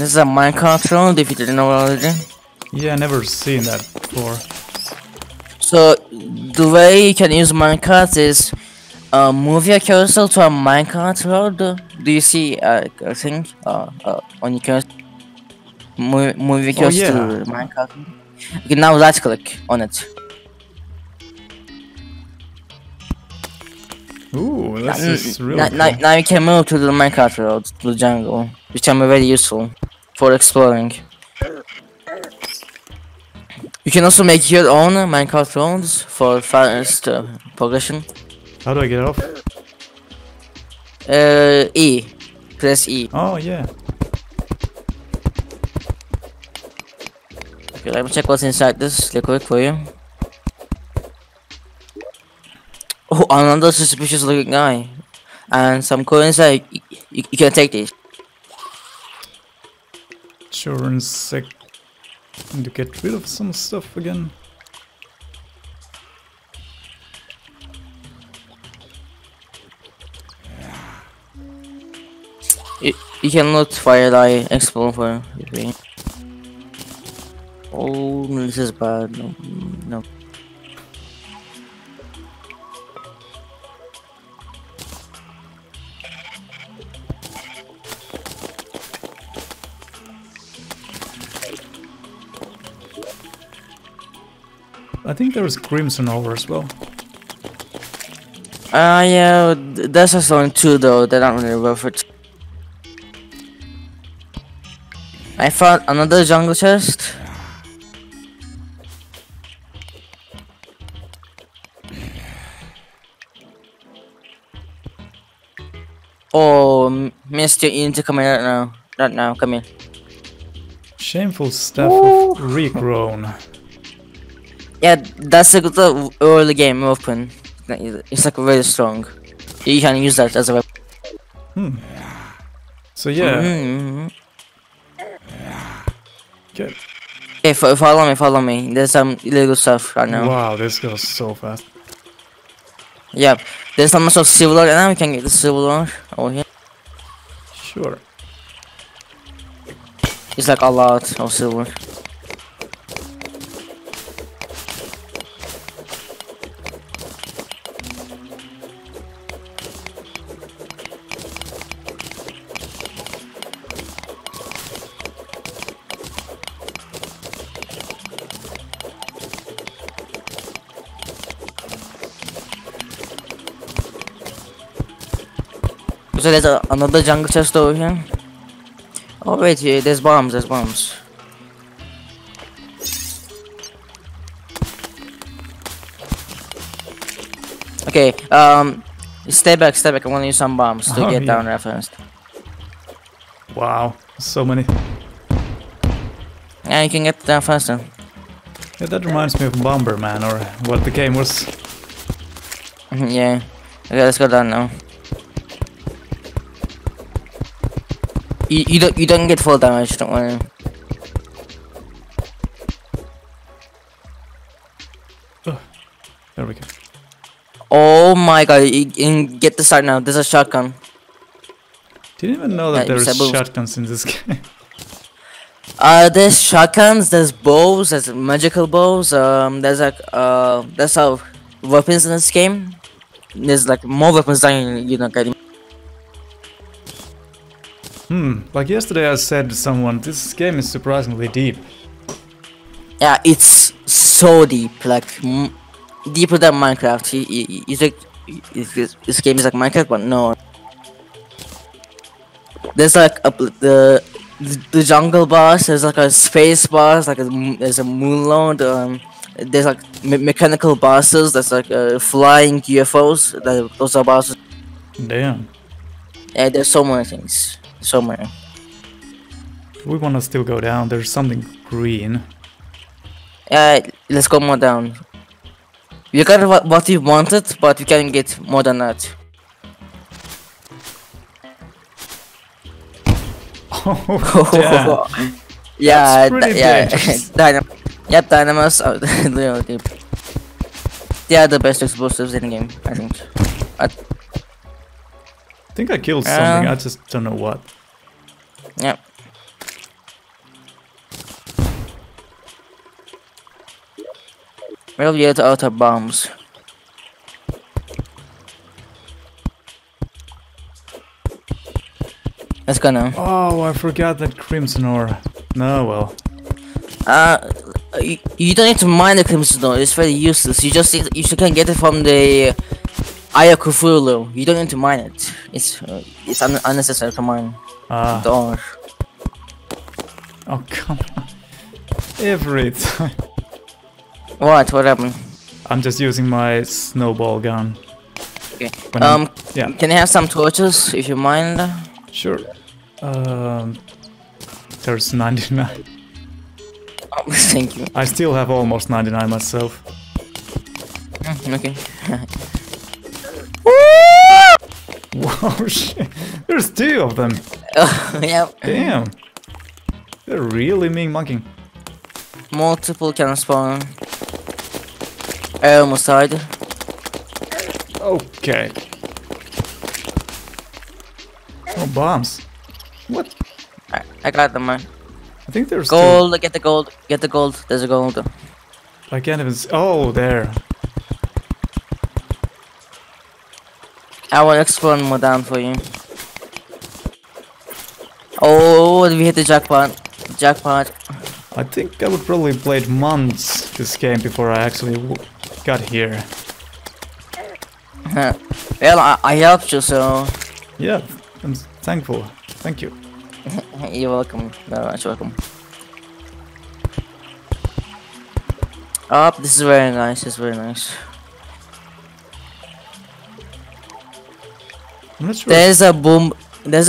This is a Minecraft world, if you didn't know already. Yeah, I never seen that before. So the way you can use Minecraft is move your cursor to a Minecraft world. Do you see a thing on your cursor? Move your cursor to Minecraft. Okay, now right click on it. Ooh, this is really cool. Now you can move to the Minecraft world, to the jungle, which can be very useful for exploring. You can also make your own Minecraft worlds for fast progression. How do I get off? E. Press E. Oh, yeah. Okay, let me check what's inside this real quick for you. Oh, another suspicious looking guy. And some coins that you can take this. Sure, in a sec. Need to get rid of some stuff again. You can loot fire, die, explode for you. Oh, this is bad. No. I think there was Crimson over as well. Yeah, that's just only two though, they're not really worth it. I found another jungle chest. Oh, Mister, you need to come here right now. Not now, come here. Shameful stuff of regrown. Yeah, that's a good early game weapon. It's like very strong. You can use that as a weapon. Hmm. So yeah. Okay. Okay, follow me. There's some illegal stuff right now. Wow, this goes so fast. Yeah, there's not much of silver right now. We can get the silver over here. Sure. It's like a lot of silver. So there's another jungle chest over here. Oh wait, here, there's bombs. Okay, stay back, I wanna use some bombs to get down referenced. Wow, so many. Yeah, you can get down faster. Yeah, that reminds me of Bomberman, or what the game was. Yeah, okay, let's go down now. You don't get full damage, don't worry. Oh, there we go. Oh my god, you can get the start now. There's a shotgun. Didn't even know that there's shotguns in this game. There's shotguns, there's bows, there's magical bows, there's like there's how weapons in this game. There's like more weapons than you don't get. Like yesterday I said to someone, this game is surprisingly deep. Yeah, it's so deep, like deeper than Minecraft. This game is like Minecraft, but no. There's like the jungle boss, there's like a space boss, like there's a moon lord, there's like mechanical bosses, there's like flying UFOs, those are bosses. Damn. Yeah, there's so many things. Somewhere. We wanna still go down, there's something green. Let's go more down. You got what you wanted, but you can get more than that. Oh, damn. Yeah, dynamos are the best explosives in the game, I think. I think I killed something, I just don't know what. Yep. We'll get out of bombs. Let's go now. Oh, I forgot that Crimson Aura. No, well. You don't need to mine the Crimson Aura. It's very useless. You just need, you can get it from the Eye of Cthulhu. You don't need to mine it. It's unnecessary to mine. The aura. Oh come on! Every time. What? What happened? I'm just using my snowball gun. Okay. When yeah. Can I have some torches, if you mind? Sure. There's 99. Oh, thank you. I still have almost 99 myself. Okay. Wow, shit. There's 2 of them. Oh, yeah. Damn. They're really mean monkeying. Multiple can spawn. I almost died. Okay. Oh, bombs. What? I got them, man. I think there's gold. 2. Get the gold. Get the gold. There's a gold. I can't even see. Oh, there. I will explore more down for you. Oh, we hit the jackpot. Jackpot. I think I would probably played months this game before I actually got here. Well, I helped you, so. Yeah. I'm thankful. Thank you. You're welcome. Very much welcome. Oh, this is very nice. It's very nice. I'm not sure. There's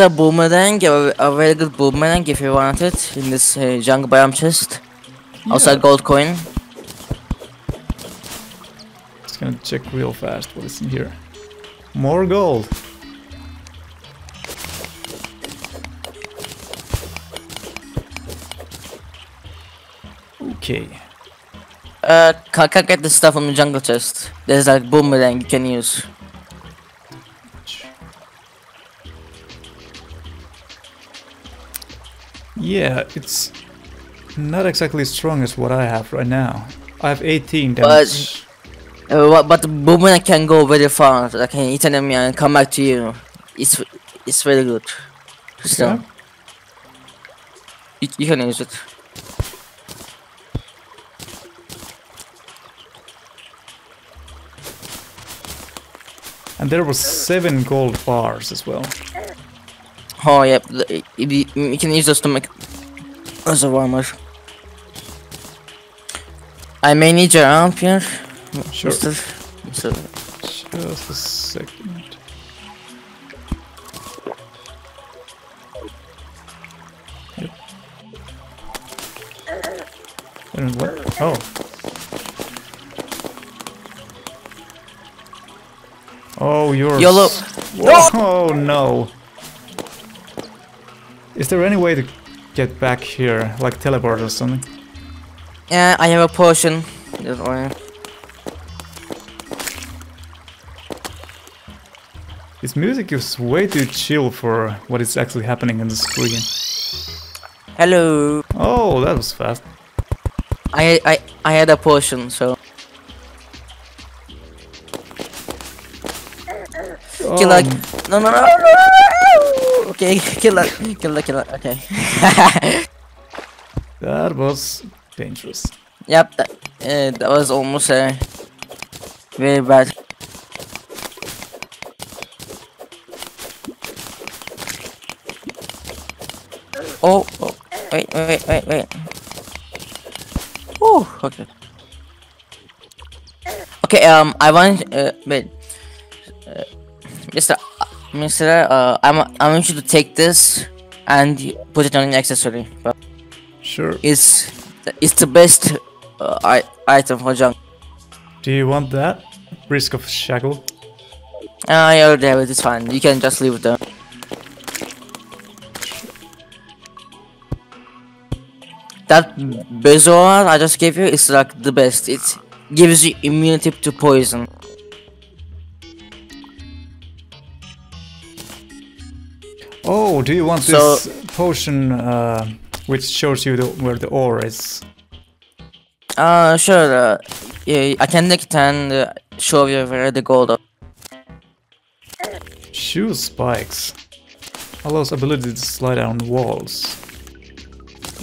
a boomerang. A very good boomerang if you want it in this jungle biome chest. Yeah. Also a gold coin. Just gonna check real fast what is in here. More gold. Okay. Can't get the stuff from the jungle chest. There's like boomerang you can use. Yeah, it's not exactly strong as what I have right now. I have 18 damage. But the boomerang can go very far. Like can eat an enemy and come back to you. It's very good. So okay. You can use it. And there were 7 gold bars as well. Oh yeah, you can use those to make other armor. I may need your arm here. Sure. Just a second. Yep. And what? Oh. Oh, you're YOLO. Oh no! Is there any way to get back here, like teleport or something? Yeah, I have a potion. This music is way too chill for what is actually happening in the screen. Hello. Oh, that was fast. I had a potion, so. Killer, no. Okay, killer. Okay. That was dangerous. Yep, that was almost very bad. Oh, wait. Oh, okay. Okay, I want wait. Mister, I want you to take this and put it on an accessory. Sure. It's the best item for jungle. Do you want that? Risk of shackle? I already have it, it's fine. You can just leave it there. That Bezoar I just gave you is like the best. It gives you immunity to poison. Oh, do you want this potion which shows you where the ore is? Sure. I can nick and show you where the gold are. Shoe spikes allows ability to slide down walls.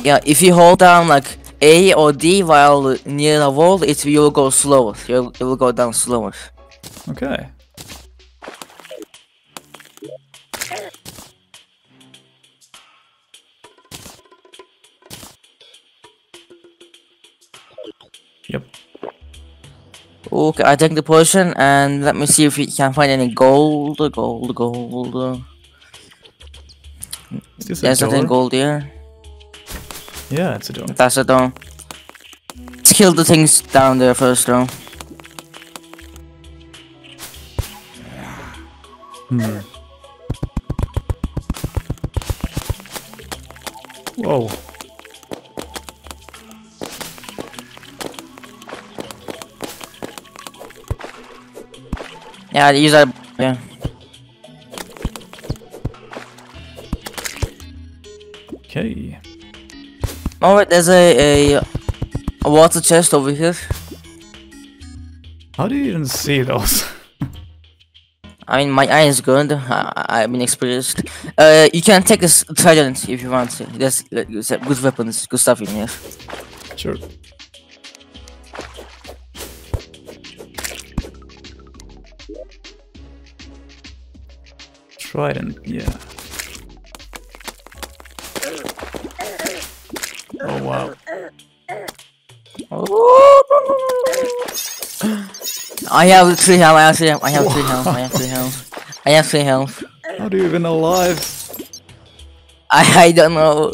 Yeah, if you hold down like A or D while near a wall, you will go slower. It will go down slower. Okay. Yep. Okay, I take the potion and let me see if we can find any gold. Gold. There's nothing gold here. Yeah, it's a door. That's a door. Let's kill the things down there first, though. Hmm. Whoa. Yeah, these are. Yeah. Okay. Alright, there's a water chest over here. How do you even see those? I mean, my eye is good. I've been experienced. You can take this trident if you want to. There's good weapons, good stuff in here. Sure. Trident, yeah. Oh wow! I have 3 health. I have three health. How do you even alive? I don't know.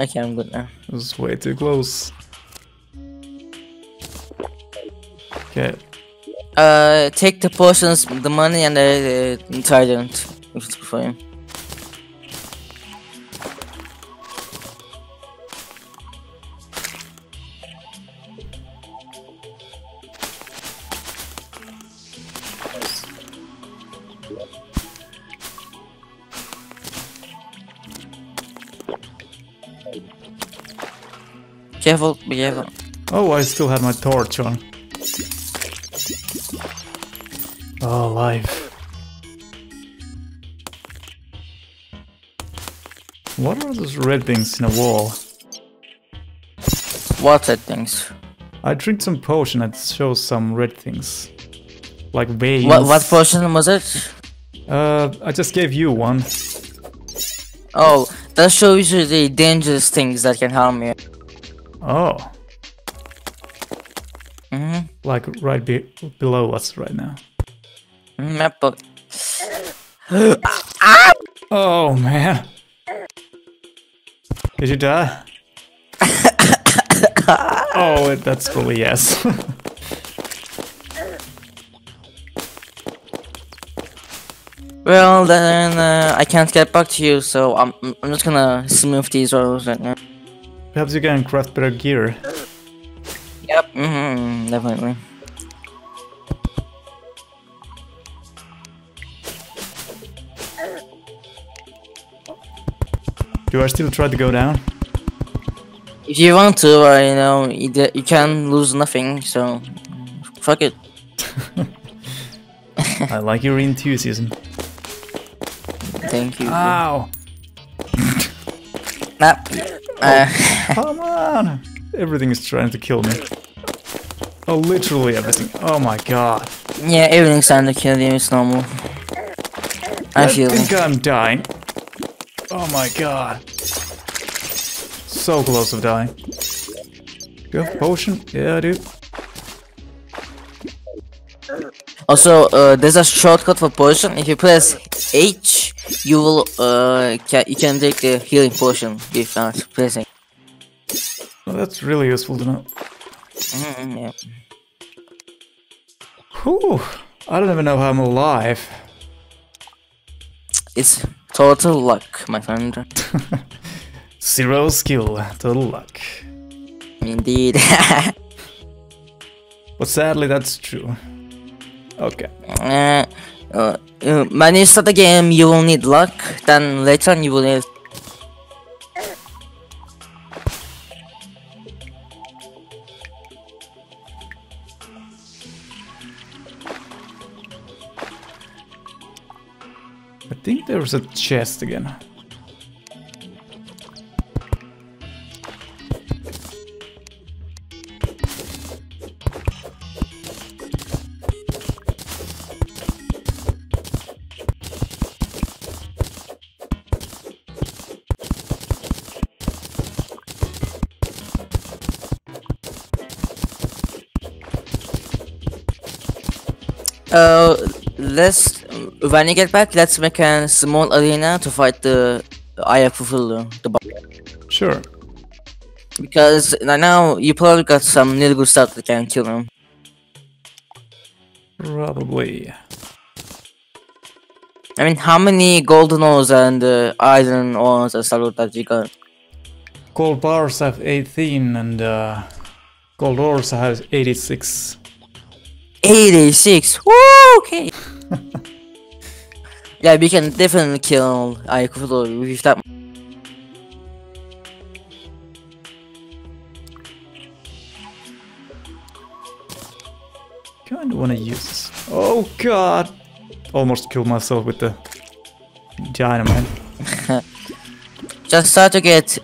Okay, I'm good now. This is way too close. Okay. Take the potions, the money, and the trident if it's before you. Careful, be careful. Oh, I still had my torch on. Oh, life. What are those red things in a wall? What red things? I drink some potion that shows some red things. Like veins. What potion was it? I just gave you one. Oh, that shows you the dangerous things that can harm you. Oh. Mm-hmm. Like right below us right now. Oh man. Did you die? Oh, that's probably yes. Well, then I can't get back to you, so I'm just gonna smooth these rolls right now. Perhaps you can craft better gear. Yep, definitely. Do I still try to go down? If you want to, you know, you can lose nothing, so fuck it. I like your enthusiasm. Thank you. Ow! Oh, come on! Everything is trying to kill me. Oh, literally everything. Oh my god. Yeah, everything's trying to kill you, it's normal. I think I'm dying. Oh my god. So close of dying. Do you have a potion? Yeah, I do. Also, there's a shortcut for potion. If you press H, you will you can take the healing potion without pressing. Oh, that's really useful to know. Yeah. Whew, I don't even know how I'm alive. It's total luck, my friend. 0 skill, total luck. Indeed. But sadly, that's true. Okay. When you start the game, you will need luck. Then later on, you will need. think there's a chest again. When you get back, let's make a small arena to fight the Eye of Cthulhu, the Bomberman. Sure. Because right now, you probably got some really good stuff that can kill him. Probably. I mean, how many golden ores and iron ores and stuff that you got? Gold bars have 18 and gold ores have 86. 86? Woo! Okay! Yeah, we can definitely kill Eye of Cthulhu with that. Kinda wanna use this. Oh god! Almost killed myself with the dynamite. Just try to get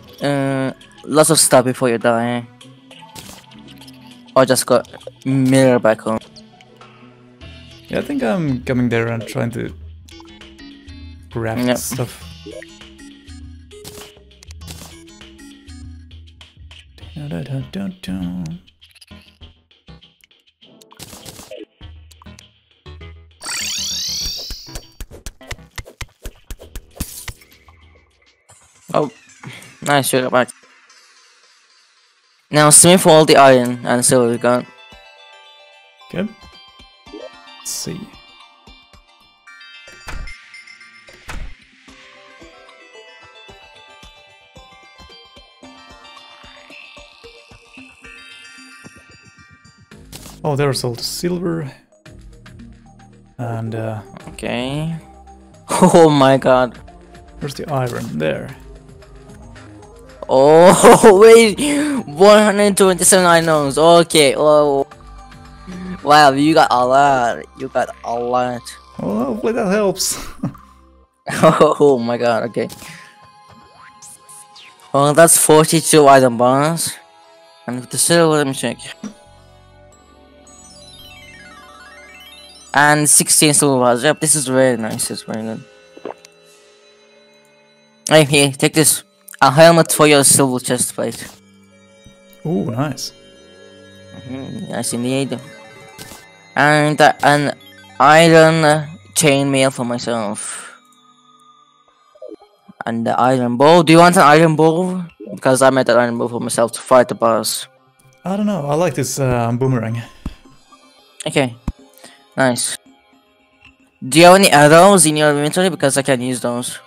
lots of stuff before you die. Or just go mirror back home. Yeah, I think I'm coming there and trying to grab stuff. Oh, nice, you got back. Now smith all the iron and silver we got. Good. Let's see. Oh, there's all the silver. And okay. Oh my god. Where's the iron? There. Oh wait, 127 irons. Okay. Oh wow, you got a lot. You got a lot. Oh, hopefully that helps. Oh my god. Okay. Well, that's 42 iron bars. And with the silver, let me check. And 16 silver bars. Yep, this is very nice. It's very good. Hey, here, take this. A helmet for your silver chest plate. Ooh, nice. Nice indeed. And an iron chainmail for myself. And the iron bow. Do you want an iron bow? Because I made an iron bow for myself to fight the boss. I don't know. I like this boomerang. Okay. Nice. Do you have any arrows in your inventory? Because I can use those.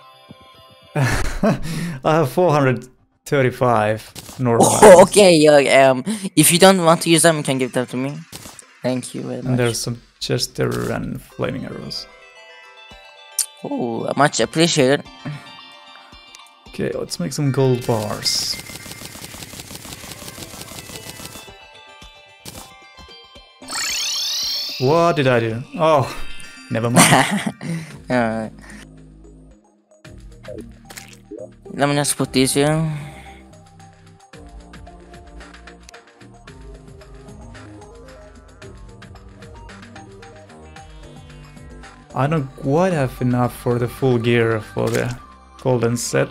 I have 435 normal. Oh, okay, yeah, if you don't want to use them, you can give them to me. Thank you very much. And there's some Chester and flaming arrows. Oh, much appreciated. Okay, let's make some gold bars. What did I do? Oh, never mind. Alright. Let me just put these here. I don't quite have enough for the full gear for the golden set.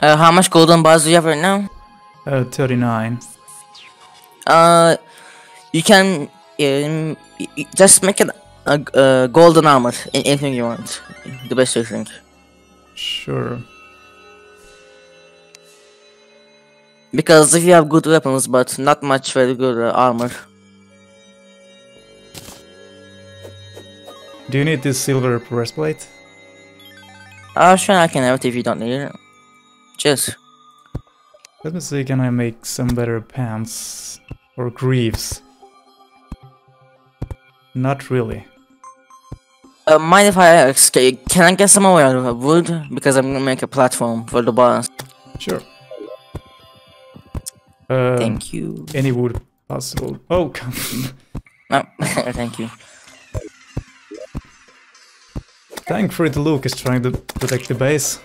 How much golden bars do you have right now? 39. You can just make a golden armor in anything you want, the best you think. Sure. Because if you have good weapons, but not much very good armor. Do you need this silver breastplate? Sure, I can have it if you don't need it. Cheers. Let me see, can I make some better pants or greaves? Not really. Mind if I ask, can I get some more wood? Because I'm gonna make a platform for the boss. Sure. Thank you. Any wood possible. Oh, come. No, thank you. Thankfully, the Luke is trying to protect the base.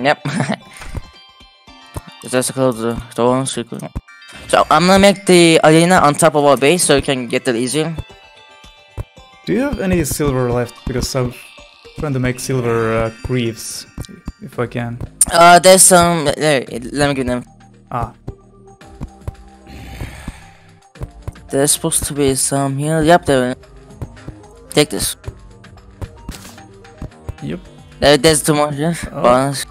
Yep. Just close the door. So I'm gonna make the arena on top of our base so we can get that easier. Do you have any silver left? Because I'm trying to make silver greaves, if I can. There's some. There, let me give them. Ah. There's supposed to be some here. Yep, there. Take this. Yep. There's too much. Yeah. Oh. Bonus.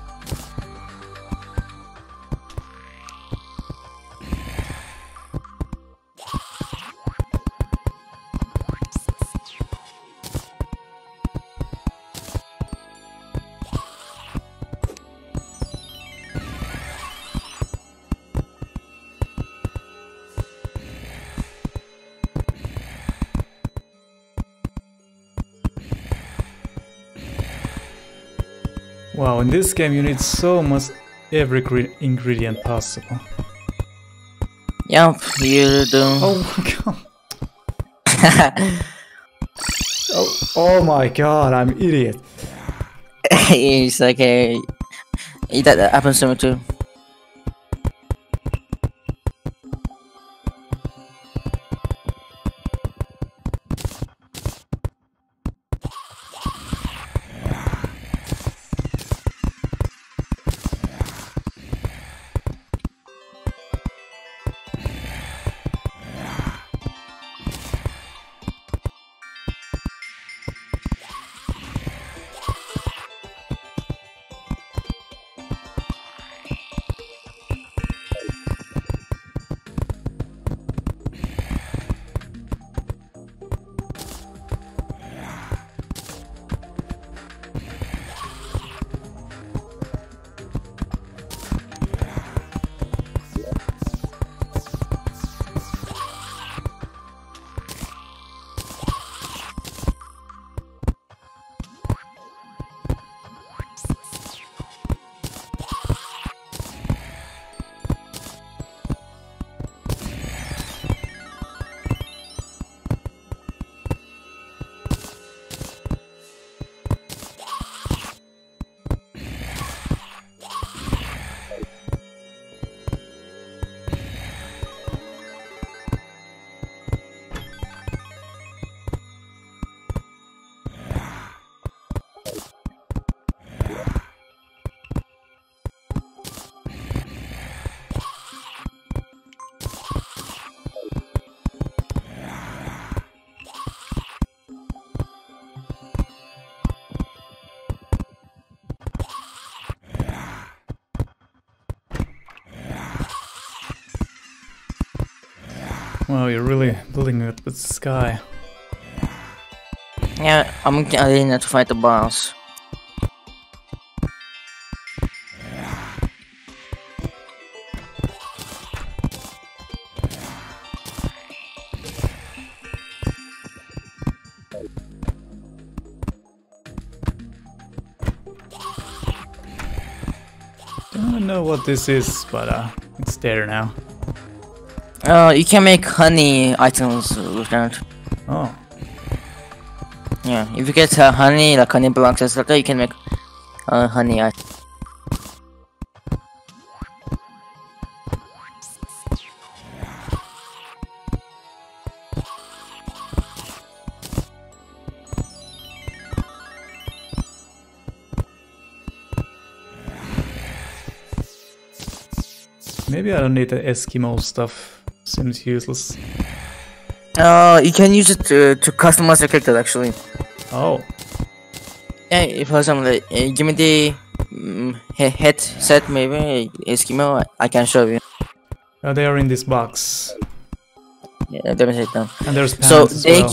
Wow, in this game you need so much every ingredient possible. Yep, you do. Oh my god. Oh my god, I'm an idiot. It's okay. That happens to me too. Wow, you're really building it with the sky. Yeah, I'm getting to fight the boss. Don't know what this is, but it's there now. You can make honey items with that. Oh. Yeah, if you get honey, like honey blocks, etc., you can make honey items. Maybe I don't need the Eskimo stuff. Seems useless. You can use it to customize your character actually. Oh. Yeah, for example, give me the headset maybe, Eskimo, I can show you. They are in this box. Yeah, let me take them. And there's pants so as they well.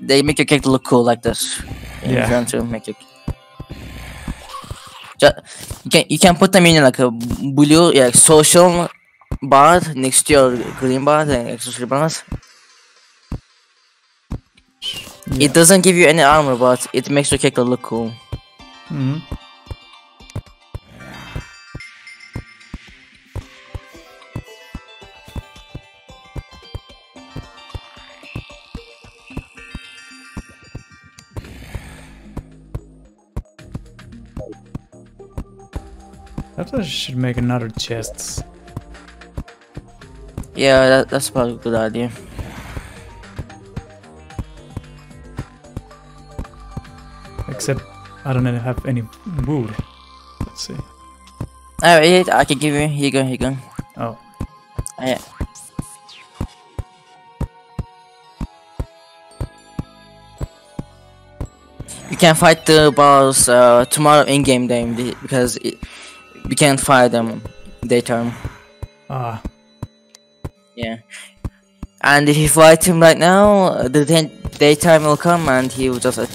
They make your character look cool like this. Yeah. If you want to make it. You can put them in like a blue like social bar next to your green bar and accessory bars. Yeah. It doesn't give you any armor, but it makes your character look cool. Mm-hmm. That's why I should make another chest. Yeah, that's probably a good idea. Except I don't have any wood. Let's see. Oh, I can give you. Here you go. Here you go. Oh. Yeah. You can fight the boss tomorrow in game day because we can't fight them daytime. Ah. Yeah. And if you fight him right now, the daytime will come and he will just.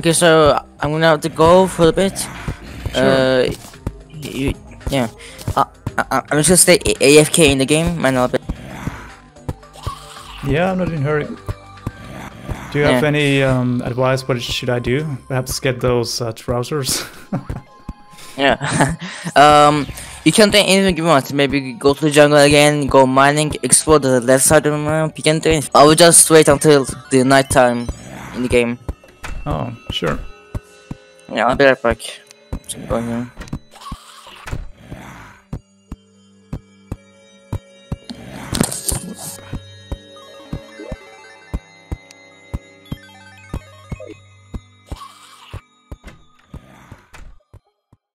Okay, so I'm gonna have to go for a bit. Sure. Yeah. I'm just gonna stay AFK in the game and I'll be. Yeah, I'm not in a hurry. Do you have any advice? What should I do? Perhaps get those trousers. Yeah. You can do anything you want. Maybe go to the jungle again, go mining, explore the left side of the map. You can do anything. I will just wait until the night time in the game. Oh, sure. Yeah, I'll be right back.